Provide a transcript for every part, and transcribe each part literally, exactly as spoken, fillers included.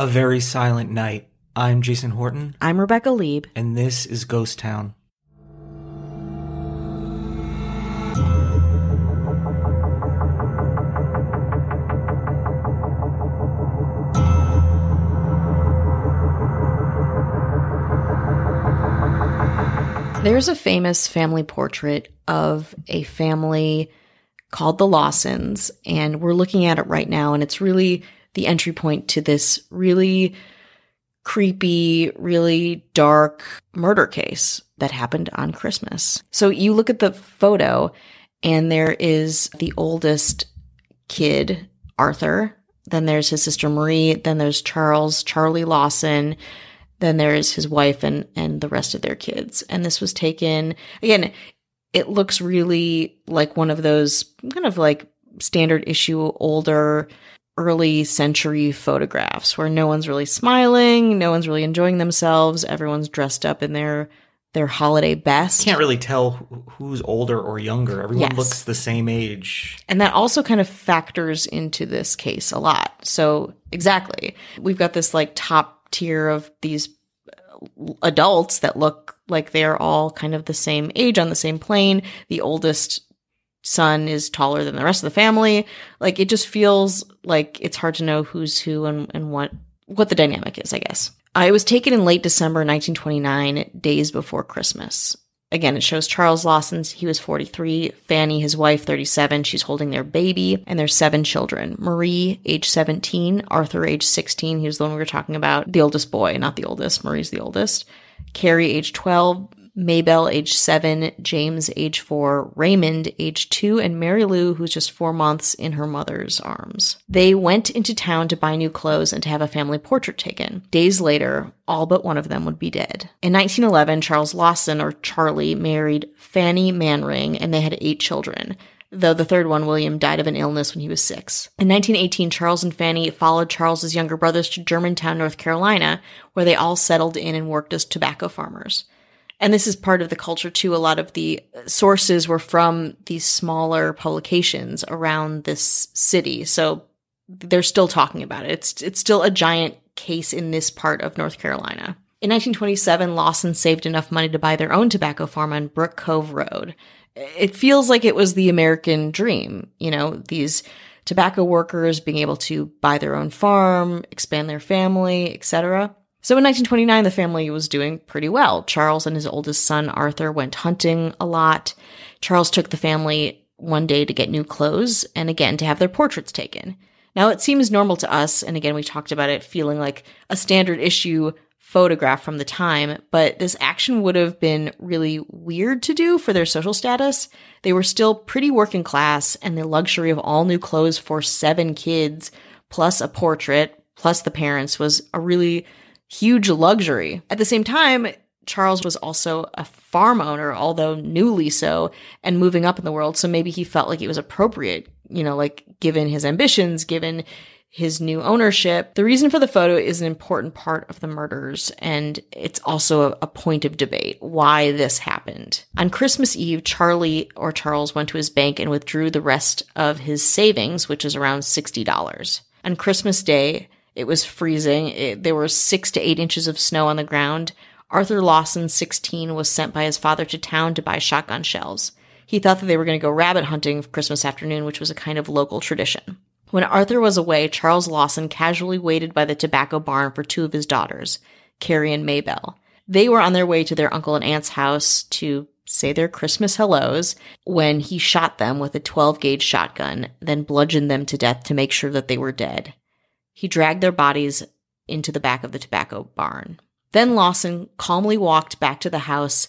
A very silent night. I'm Jason Horton. I'm Rebecca Lieb. And this is Ghost Town. There's a famous family portrait of a family called the Lawsons, and we're looking at it right now, and it's really the entry point to this really creepy, really dark murder case that happened on Christmas. So you look at the photo, and there is the oldest kid, Arthur, then there's his sister Marie, then there's Charles, Charlie Lawson, then there is his wife and, and the rest of their kids. And this was taken, again, it looks really like one of those kind of like standard issue, older, early century photographs where no one's really smiling, no one's really enjoying themselves, everyone's dressed up in their their holiday best. Can't really tell who's older or younger. Everyone yes. looks the same age. And that also kind of factors into this case a lot. So exactly. We've got this like top tier of these adults that look like they're all kind of the same age on the same plane. The oldest son is taller than the rest of the family. Like it just feels like it's hard to know who's who and, and what, what the dynamic is, I guess. Uh, it was taken in late December nineteen twenty-nine, days before Christmas. Again, it shows Charles Lawson's, he was forty-three, Fanny, his wife, thirty-seven, she's holding their baby, and their seven children. Marie, age seventeen, Arthur, age sixteen, he was the one we were talking about, the oldest boy, not the oldest, Marie's the oldest. Carrie, age twelve, Maybelle, age seven, James, age four, Raymond, age two, and Mary Lou, who's just four months in her mother's arms. They went into town to buy new clothes and to have a family portrait taken. Days later, all but one of them would be dead. In nineteen eleven, Charles Lawson, or Charlie, married Fanny Manring, and they had eight children, though the third one, William, died of an illness when he was six. In nineteen eighteen, Charles and Fanny followed Charles's younger brothers to Germantown, North Carolina, where they all settled in and worked as tobacco farmers. And this is part of the culture, too. A lot of the sources were from these smaller publications around this city. So they're still talking about it. It's it's still a giant case in this part of North Carolina. In nineteen twenty-seven, Lawson saved enough money to buy their own tobacco farm on Brook Cove Road. It feels like it was the American dream, you know, these tobacco workers being able to buy their own farm, expand their family, et cetera. So in nineteen twenty-nine, the family was doing pretty well. Charles and his oldest son, Arthur, went hunting a lot. Charles took the family one day to get new clothes and, again, to have their portraits taken. Now, it seems normal to us, and again, we talked about it feeling like a standard issue photograph from the time, but this action would have been really weird to do for their social status. They were still pretty working class, and the luxury of all new clothes for seven kids, plus a portrait, plus the parents, was a really huge luxury. At the same time, Charles was also a farm owner, although newly so, and moving up in the world. So maybe he felt like it was appropriate, you know, like given his ambitions, given his new ownership. The reason for the photo is an important part of the murders, and it's also a point of debate why this happened. On Christmas Eve, Charlie or Charles went to his bank and withdrew the rest of his savings, which is around sixty dollars. On Christmas Day, it was freezing. It, there were six to eight inches of snow on the ground. Arthur Lawson, sixteen, was sent by his father to town to buy shotgun shells. He thought that they were going to go rabbit hunting for Christmas afternoon, which was a kind of local tradition. When Arthur was away, Charles Lawson casually waited by the tobacco barn for two of his daughters, Carrie and Maybelle. They were on their way to their uncle and aunt's house to say their Christmas hellos when he shot them with a twelve gauge shotgun, then bludgeoned them to death to make sure that they were dead. He dragged their bodies into the back of the tobacco barn. Then Lawson calmly walked back to the house,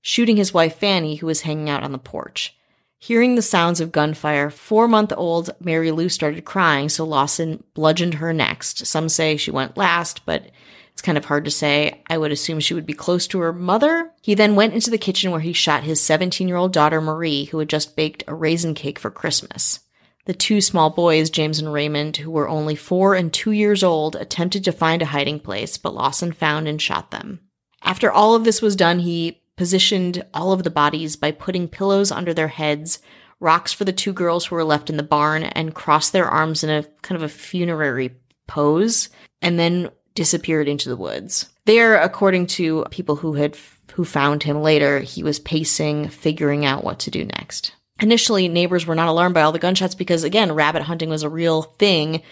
shooting his wife Fanny, who was hanging out on the porch. Hearing the sounds of gunfire, four-month-old Mary Lou started crying, so Lawson bludgeoned her next. Some say she went last, but it's kind of hard to say. I would assume she would be close to her mother. He then went into the kitchen where he shot his seventeen-year-old daughter Marie, who had just baked a raisin cake for Christmas. The two small boys, James and Raymond, who were only four and two years old, attempted to find a hiding place, but Lawson found and shot them. After all of this was done, he positioned all of the bodies by putting pillows under their heads, rocks for the two girls who were left in the barn, and crossed their arms in a kind of a funerary pose. and then disappeared into the woods. There, according to people who had who found him later, he was pacing, figuring out what to do next. Initially, neighbors were not alarmed by all the gunshots because, again, rabbit hunting was a real thing,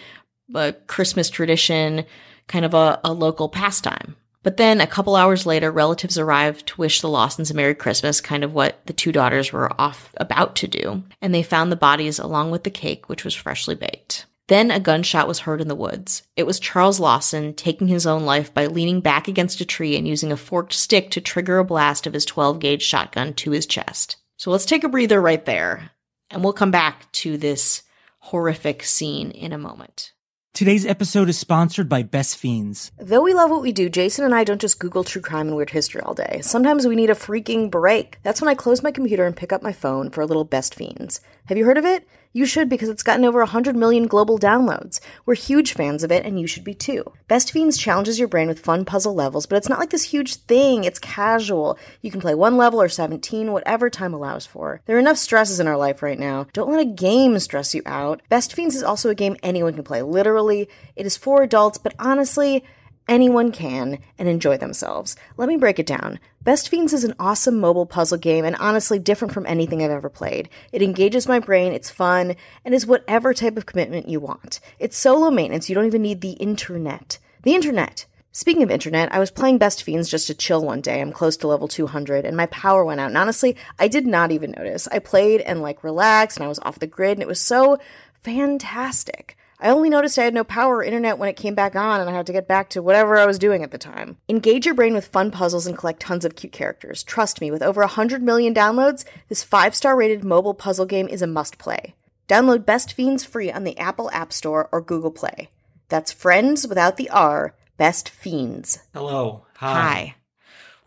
a Christmas tradition, kind of a, a local pastime. But then a couple hours later, relatives arrived to wish the Lawsons a Merry Christmas, kind of what the two daughters were off about to do, and they found the bodies along with the cake, which was freshly baked. Then a gunshot was heard in the woods. It was Charles Lawson taking his own life by leaning back against a tree and using a forked stick to trigger a blast of his twelve gauge shotgun to his chest. So let's take a breather right there, and we'll come back to this horrific scene in a moment. Today's episode is sponsored by Best Fiends. Though we love what we do, Jason and I don't just Google true crime and weird history all day. Sometimes we need a freaking break. That's when I close my computer and pick up my phone for a little Best Fiends. Have you heard of it? You should, because it's gotten over one hundred million global downloads. We're huge fans of it, and you should be too. Best Fiends challenges your brain with fun puzzle levels, but it's not like this huge thing. It's casual. You can play one level or seventeen, whatever time allows for. There are enough stresses in our life right now. Don't let a game stress you out. Best Fiends is also a game anyone can play, literally. It is for adults, but honestly, anyone can, and enjoy themselves. Let me break it down. Best Fiends is an awesome mobile puzzle game, and honestly different from anything I've ever played. It engages my brain, it's fun, and is whatever type of commitment you want. It's so low maintenance, you don't even need the internet. The internet! Speaking of internet, I was playing Best Fiends just to chill one day. I'm close to level two hundred, and my power went out, and honestly, I did not even notice. I played and, like, relaxed, and I was off the grid, and it was so fantastic. I only noticed I had no power or internet when it came back on, and I had to get back to whatever I was doing at the time. Engage your brain with fun puzzles and collect tons of cute characters. Trust me, with over one hundred million downloads, this five-star rated mobile puzzle game is a must-play. Download Best Fiends free on the Apple App Store or Google Play. That's Friends without the R, Best Fiends. Hello. Hi. Hi.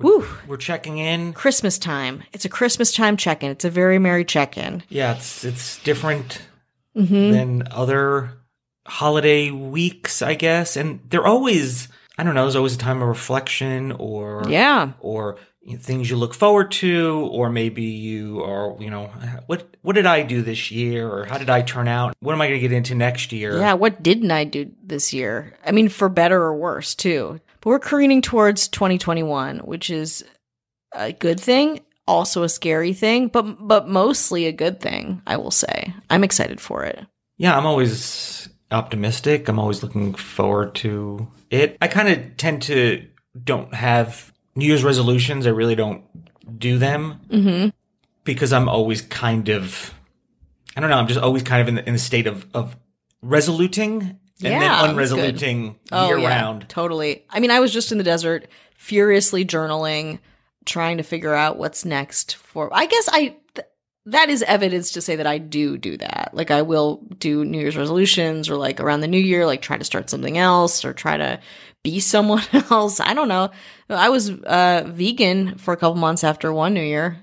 We're, Woo. We're checking in. Christmas time. It's a Christmas time check-in. It's a very merry check-in. Yeah, it's, it's different mm-hmm. than other holiday weeks, I guess, and they're always, I don't know, there's always a time of reflection or yeah or you know, things you look forward to, or maybe you are, you know, what what did I do this year, or how did I turn out, what am I going to get into next year? Yeah, what didn't I do this year? I mean, for better or worse too, but we're careening towards twenty twenty-one, which is a good thing, also a scary thing, but but mostly a good thing, I will say. I'm excited for it. Yeah, I'm always optimistic. I'm always looking forward to it. I kind of tend to don't have New Year's resolutions. I really don't do them mm-hmm. because I'm always kind of, I don't know, I'm just always kind of in the, in the state of, of resoluting and yeah, then unresoluting oh, year yeah, round. Totally. I mean, I was just in the desert furiously journaling, trying to figure out what's next for, I guess I... Th- That is evidence to say that I do do that. Like, I will do New Year's resolutions, or like around the new year, like try to start something else or try to be someone else. I don't know. I was uh, vegan for a couple months after one New Year.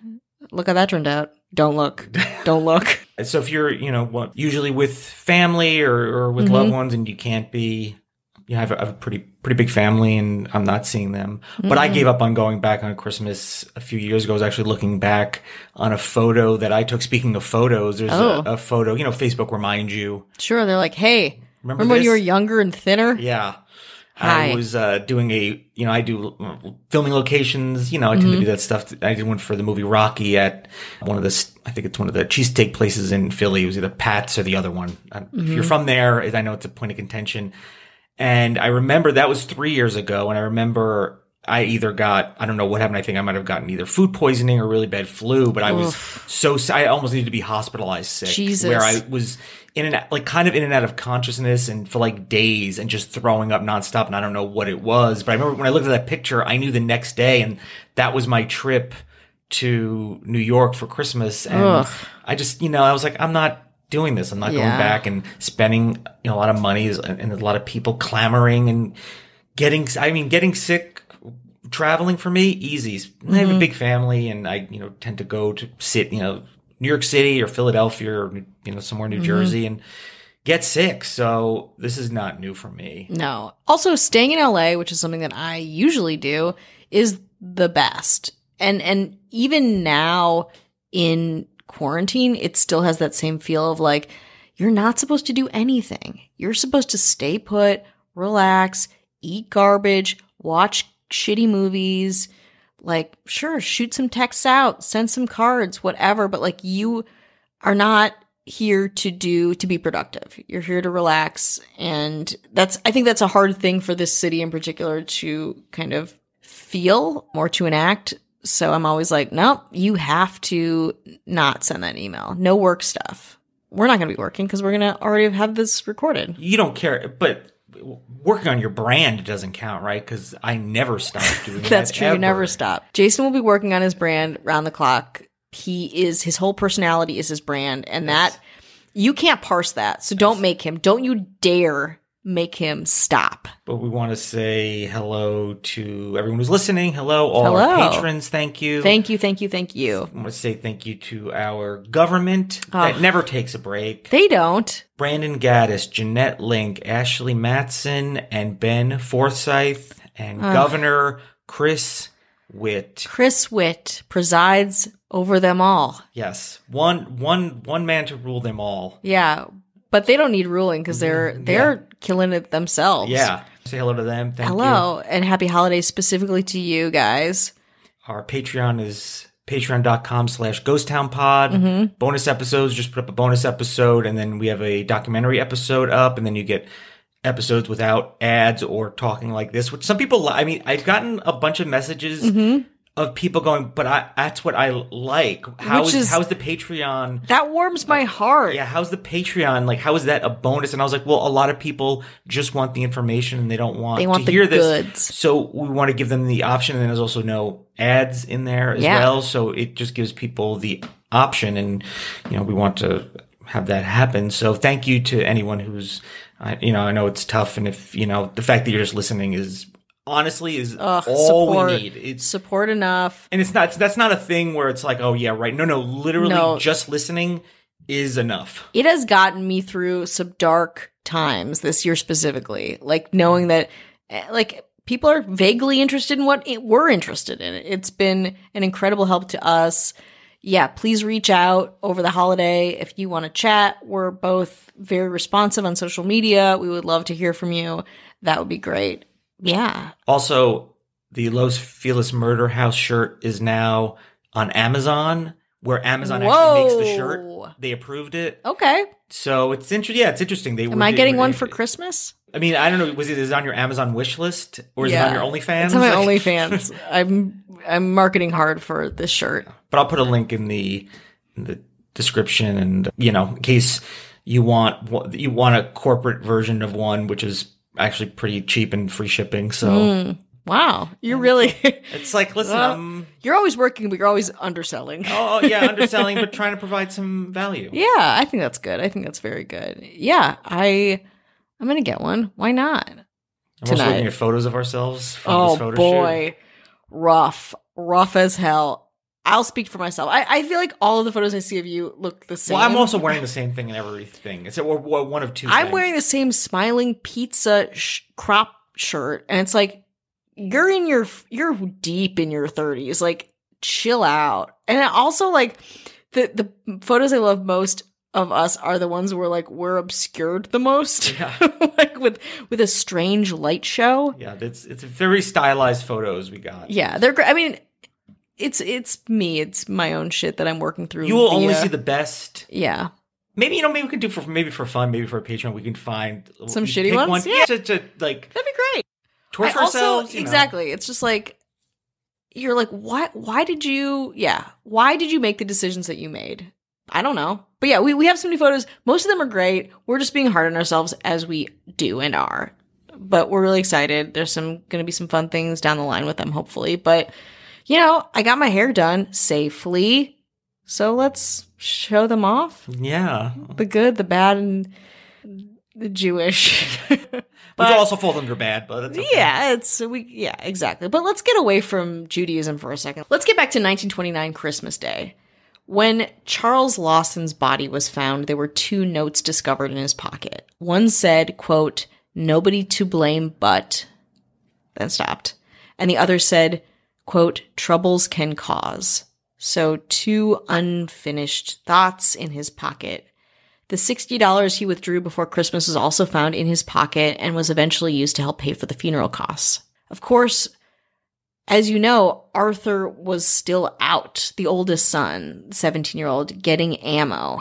Look how that turned out. Don't look. Don't look. So if you're, you know, what, usually with family or, or with mm-hmm. loved ones, and you can't be, you know, I have a, I have a pretty pretty big family, and I'm not seeing them. Mm-hmm. But I gave up on going back on Christmas a few years ago. I was actually looking back on a photo that I took. Speaking of photos, there's oh. a, a photo. You know, Facebook reminds you. Sure, they're like, hey, remember, remember when you were younger and thinner? Yeah. Hi. I was uh, doing a, you know, I do filming locations. You know, I tend mm-hmm. to do that stuff. I did one for the movie Rocky at one of the, I think it's one of the cheesesteak places in Philly. It was either Pat's or the other one. Mm-hmm. If you're from there, I know it's a point of contention. And I remember that was three years ago, and I remember I either got, I don't know what happened, I think I might have gotten either food poisoning or really bad flu, but I Oof. was so, I almost needed to be hospitalized sick. Jesus. Where I was in and out, like kind of in and out of consciousness, and for like days, and just throwing up nonstop, and I don't know what it was, but I remember when I looked at that picture, I knew the next day, and that was my trip to New York for Christmas, and Ugh. I just, you know, I was like, I'm not doing this. I'm not yeah. going back and spending, you know, a lot of money, and a lot of people clamoring and getting, I mean, getting sick, traveling for me, easy. Mm-hmm. I have a big family, and I, you know, tend to go to sit, you know, New York City or Philadelphia or, you know, somewhere in New mm-hmm. Jersey and get sick. So this is not new for me. No. Also, staying in L A, which is something that I usually do, is the best. And, and even now in quarantine, it still has that same feel of like, you're not supposed to do anything. You're supposed to stay put, relax, eat garbage, watch shitty movies. Like, sure, shoot some texts out, send some cards, whatever. But like, you are not here to do, to be productive. You're here to relax. And that's, I think that's a hard thing for this city in particular to kind of feel or to enact. So I'm always like, nope, you have to not send that email. No work stuff. We're not going to be working because we're going to already have this recorded. You don't care, but working on your brand doesn't count, right? Because I never stop doing that. That's true. Ever. You never stop. Jason will be working on his brand round the clock. He is, his whole personality is his brand. And yes. that, you can't parse that. So yes. don't make him, don't you dare make him stop. But we want to say hello to everyone who's listening. Hello, all hello. Our patrons. Thank you. Thank you, thank you, thank you. I want to say thank you to our government oh. that never takes a break. They don't. Brandon Gaddis, Jeanette Link, Ashley Matson, and Ben Forsyth, and oh. Governor Chris Witt. Chris Witt presides over them all. Yes. One, one, one man to rule them all. Yeah. But they don't need ruling because they're they're yeah. killing it themselves. Yeah. Say hello to them. Thank hello. you. Hello. And happy holidays specifically to you guys. Our Patreon is patreon.com slash ghost town pod. Mm-hmm. Bonus episodes. Just put up a bonus episode. And then we have a documentary episode up. And then you get episodes without ads or talking like this. Which some people – I mean, I've gotten a bunch of messages mm-hmm. – of people going, but I, that's what I like. How is, is how's the Patreon? That warms my heart. Yeah, how's the Patreon? Like, how is that a bonus? And I was like, well, a lot of people just want the information and they don't want, they want to the hear goods. This. So we want to give them the option. And there's also no ads in there as yeah. well. So it just gives people the option. And, you know, we want to have that happen. So thank you to anyone who's, I, you know, I know it's tough. And if, you know, the fact that you're just listening is honestly is Ugh, all support, we need. It's support enough. And it's not, that's not a thing where it's like, oh yeah, right. No, no, literally no. just listening is enough. It has gotten me through some dark times this year specifically. Like knowing that like people are vaguely interested in what it, we're interested in. It's been an incredible help to us. Yeah, please reach out over the holiday if you want to chat. We're both very responsive on social media. We would love to hear from you. That would be great. Yeah. Also, the Los Feliz Murder House shirt is now on Amazon, where Amazon Whoa. actually makes the shirt. They approved it. Okay. So it's interesting. Yeah, it's interesting. They Am were, I getting they, one they, for Christmas? I mean, I don't know. Was it, is it on your Amazon wish list or is yeah. it on your OnlyFans? It's on my OnlyFans. I'm I'm marketing hard for this shirt. But I'll put a link in the in the description, and you know, in case you want you want a corporate version of one, which is actually pretty cheap and free shipping. So mm, wow, you're really it's like listen well, um, you're always working, but you're always underselling. Oh yeah, underselling but trying to provide some value. Yeah, I think that's good. I think that's very good. Yeah, I I'm gonna get one. Why not? I'm also looking at photos of ourselves from oh this photo boy shoot. rough rough as hell. I'll speak for myself. I, I feel like all of the photos I see of you look the same. Well, I'm also wearing the same thing and everything. It's one of two I'm things. Wearing the same smiling pizza sh- crop shirt. And it's like, you're in your, you're deep in your thirties. Like, chill out. And also, like, the, the photos I love most of us are the ones where, like, we're obscured the most. Yeah. Like, with, with a strange light show. Yeah, it's, it's very stylized photos we got. Yeah, they're great. I mean... It's it's me. It's my own shit that I'm working through. You will via. only see the best. Yeah. Maybe you know. Maybe we can do for maybe for fun. Maybe for a Patreon, we can find some shitty ones. One. Yeah, to, to, like that'd be great. Torture I ourselves. Also, exactly. Know. It's just like you're like what? Why did you? Yeah. Why did you make the decisions that you made? I don't know. But yeah, we we have some new photos. Most of them are great. We're just being hard on ourselves as we do and are. But we're really excited. There's some going to be some fun things down the line with them, hopefully. But. You know, I got my hair done safely, so let's show them off. Yeah. The good, the bad, and the Jewish. But, which also falls under bad, but it's okay. Yeah, it's, we, yeah, exactly. But let's get away from Judaism for a second. Let's get back to nineteen twenty-nine Christmas Day. When Charles Lawson's body was found, there were two notes discovered in his pocket. One said, quote, "Nobody to blame but," then stopped. And the other said, quote, "troubles can cause." So two unfinished thoughts in his pocket. The sixty dollars he withdrew before Christmas was also found in his pocket and was eventually used to help pay for the funeral costs. Of course, as you know, Arthur was still out, the oldest son, seventeen-year-old, getting ammo.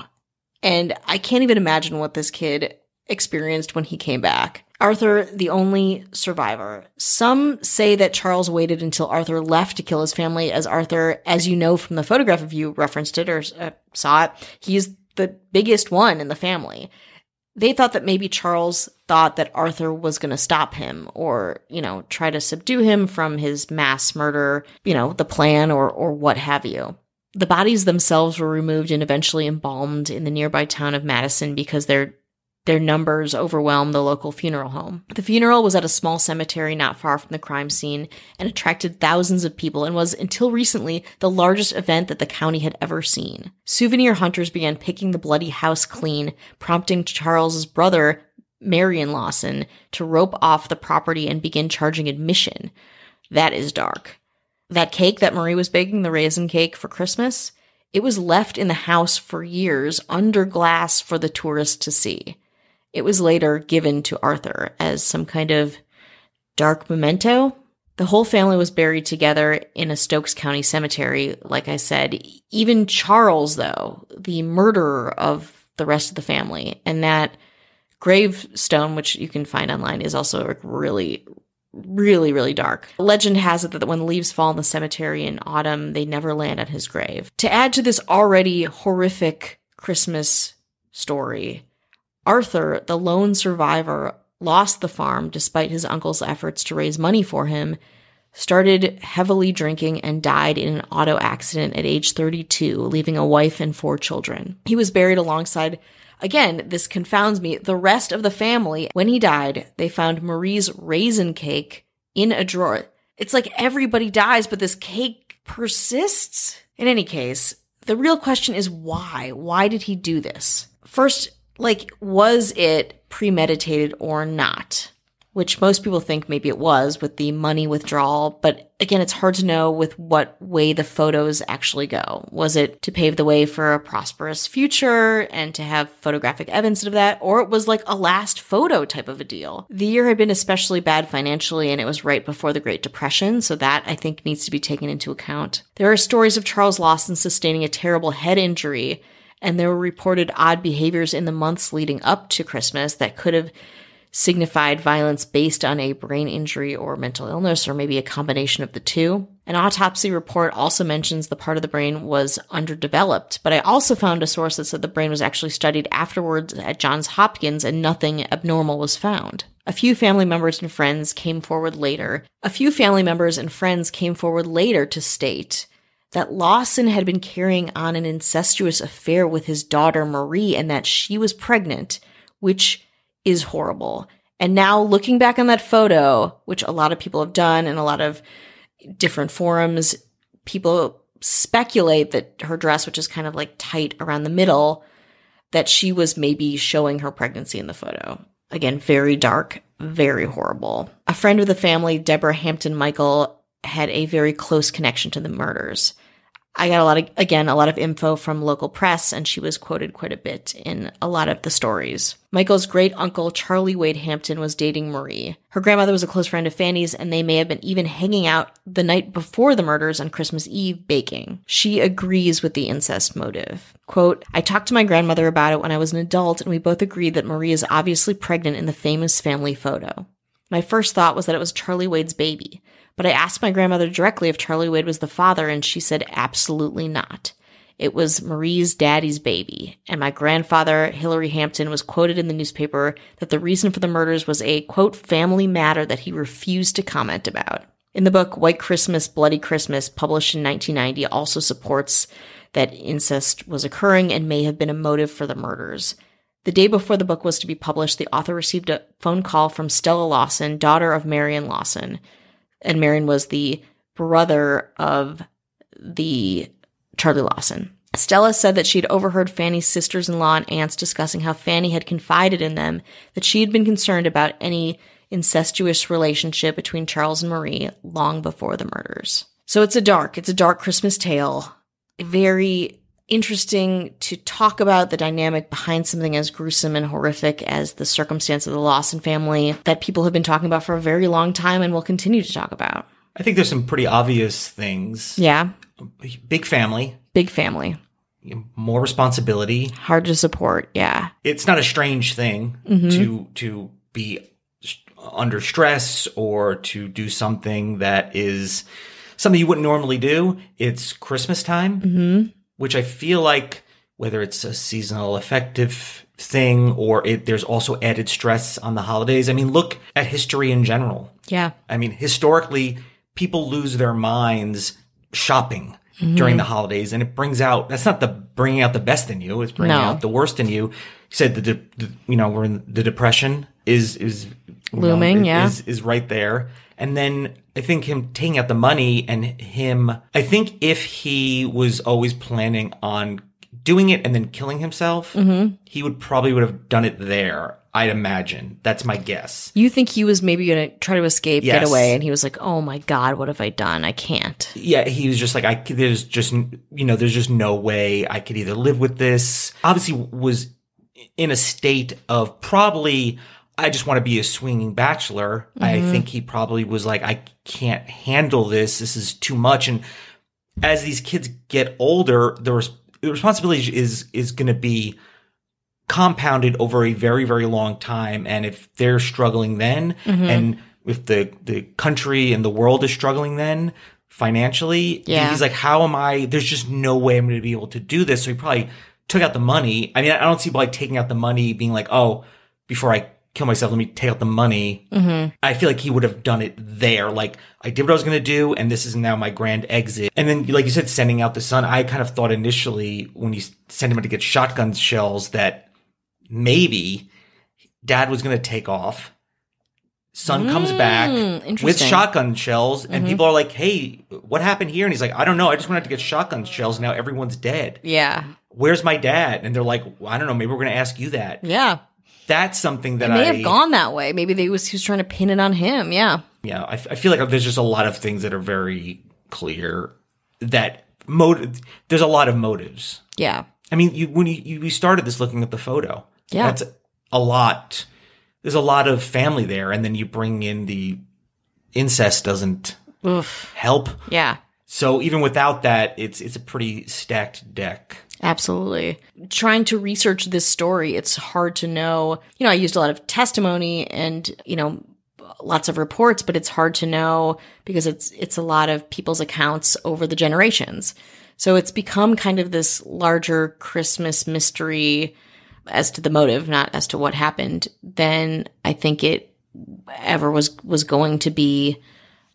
And I can't even imagine what this kid experienced when he came back. Arthur, the only survivor. Some say that Charles waited until Arthur left to kill his family, as Arthur, as you know from the photograph if you referenced it or uh, saw it, he's the biggest one in the family. They thought that maybe Charles thought that Arthur was going to stop him or, you know, try to subdue him from his mass murder, you know, the plan or or what have you. The bodies themselves were removed and eventually embalmed in the nearby town of Madison because their their numbers overwhelmed the local funeral home. The funeral was at a small cemetery not far from the crime scene and attracted thousands of people and was, until recently, the largest event that the county had ever seen. Souvenir hunters began picking the bloody house clean, prompting Charles's brother, Marion Lawson, to rope off the property and begin charging admission. That is dark. That cake that Marie was baking, the raisin cake for Christmas, it was left in the house for years under glass for the tourists to see. It was later given to Arthur as some kind of dark memento. The whole family was buried together in a Stokes County cemetery, like I said. Even Charles, though, the murderer of the rest of the family, and that gravestone, which you can find online, is also really Really, really dark. Legend has it that when leaves fall in the cemetery in autumn, they never land on his grave. To add to this already horrific Christmas story, Arthur, the lone survivor, lost the farm despite his uncle's efforts to raise money for him, started heavily drinking, and died in an auto accident at age thirty-two, leaving a wife and four children. He was buried alongside, again, this confounds me, the rest of the family. When he died, they found Marie's raisin cake in a drawer. It's like everybody dies, but this cake persists. In any case, the real question is why? Why did he do this? First, like, was it premeditated or not? Which most people think maybe it was with the money withdrawal. But again, it's hard to know with what way the photos actually go. Was it to pave the way for a prosperous future and to have photographic evidence of that? Or it was like a last photo type of a deal. The year had been especially bad financially, and it was right before the Great Depression. So that, I think, needs to be taken into account. There are stories of Charles Lawson sustaining a terrible head injury, and there were reported odd behaviors in the months leading up to Christmas that could have signified violence based on a brain injury or mental illness, or maybe a combination of the two. An autopsy report also mentions the part of the brain was underdeveloped, but I also found a source that said the brain was actually studied afterwards at Johns Hopkins and nothing abnormal was found. A few family members and friends came forward later. A few family members and friends came forward later to state that Lawson had been carrying on an incestuous affair with his daughter Marie and that she was pregnant, which is horrible. And now looking back on that photo, which a lot of people have done in a lot of different forums, people speculate that her dress, which is kind of like tight around the middle, that she was maybe showing her pregnancy in the photo. Again, very dark, very horrible. A friend of the family, Deborah Hampton Michael, had a very close connection to the murders. I got a lot of, again, a lot of info from local press, and she was quoted quite a bit in a lot of the stories. Michael's great uncle, Charlie Wade Hampton, was dating Marie. Her grandmother was a close friend of Fanny's, and they may have been even hanging out the night before the murders on Christmas Eve baking. She agrees with the incest motive. Quote, "I talked to my grandmother about it when I was an adult, and we both agreed that Marie is obviously pregnant in the famous family photo. My first thought was that it was Charlie Wade's baby. But I asked my grandmother directly if Charlie Wade was the father, and she said absolutely not. It was Marie's daddy's baby." And my grandfather, Hillary Hampton, was quoted in the newspaper that the reason for the murders was a, quote, "family matter that he refused to comment about." In the book White Christmas, Bloody Christmas, published in nineteen ninety, also supports that incest was occurring and may have been a motive for the murders. The day before the book was to be published, the author received a phone call from Stella Lawson, daughter of Marion Lawson. And Marion was the brother of the Charlie Lawson. Stella said that she'd overheard Fanny's sisters-in-law and aunts discussing how Fanny had confided in them that she had been concerned about any incestuous relationship between Charles and Marie long before the murders. So it's a dark, it's a dark Christmas tale. Very interesting to talk about the dynamic behind something as gruesome and horrific as the circumstance of the Lawson family that people have been talking about for a very long time and will continue to talk about. I think there's some pretty obvious things. Yeah. Big family. Big family. More responsibility. Hard to support, yeah. It's not a strange thing mm-hmm. to to be under stress or to do something that is something you wouldn't normally do. It's Christmas time, mm-hmm. which I feel like whether it's a seasonal affective thing or it, there's also added stress on the holidays. I mean, look at history in general. Yeah. I mean, historically, people lose their minds shopping mm-hmm. during the holidays, and it brings out – that's not the bringing out the best in you. It's bringing no. out the worst in you. You said, the, de- the you know, we're in the Depression is – is looming, know, yeah. Is, is right there. And then I think him taking out the money and him – I think if he was always planning on doing it and then killing himself, mm-hmm. he would probably would have done it there. I'd imagine. That's my guess. You think he was maybe going to try to escape, yes. get away, and he was like, oh my God, what have I done? I can't. Yeah, he was just like, I, there's just, you know, there's just no way I could either live with this. Obviously was in a state of probably – I just want to be a swinging bachelor. Mm-hmm. I think he probably was like, I can't handle this. This is too much. And as these kids get older, the, res- the responsibility is is going to be compounded over a very, very long time. And if they're struggling then, mm-hmm. and if the, the country and the world is struggling then financially, yeah. he's like, how am I? There's just no way I'm going to be able to do this. So he probably took out the money. I mean, I don't see like taking out the money being like, oh, before I kill myself, let me take out the money. Mm-hmm. I feel like he would have done it there. Like, I did what I was going to do, and this is now my grand exit. And then, like you said, sending out the son, I kind of thought initially when you sent him out to get shotgun shells that maybe dad was going to take off. Son mm, comes back with shotgun shells, and mm-hmm. people are like, hey, what happened here? And he's like, I don't know. I just went out to get shotgun shells. Now everyone's dead. Yeah. Where's my dad? And they're like, well, I don't know. Maybe we're going to ask you that. Yeah. That's something that I – It may I, have gone that way. Maybe they was, he was trying to pin it on him, yeah. Yeah, I, I feel like there's just a lot of things that are very clear that motive. There's a lot of motives. Yeah. I mean, you, when you, you we started this looking at the photo. Yeah. That's a lot. There's a lot of family there, and then you bring in the incest doesn't Oof. help. Yeah. So even without that, it's it's a pretty stacked deck. Absolutely. Trying to research this story, it's hard to know. You know, I used a lot of testimony and, you know, lots of reports, but it's hard to know because it's it's a lot of people's accounts over the generations. So it's become kind of this larger Christmas mystery as to the motive, not as to what happened, than I think it ever was was going to be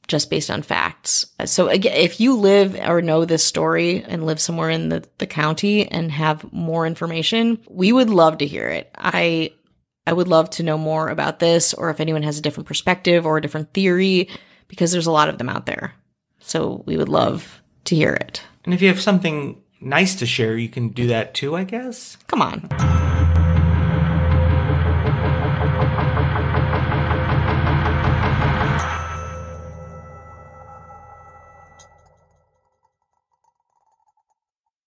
just based on facts. So again, if you live or know this story and live somewhere in the, the county and have more information, we would love to hear it. I I would love to know more about this, or if anyone has a different perspective or a different theory, because there's a lot of them out there. So we would love to hear it. And if you have something nice to share, you can do that too, I guess. Come on.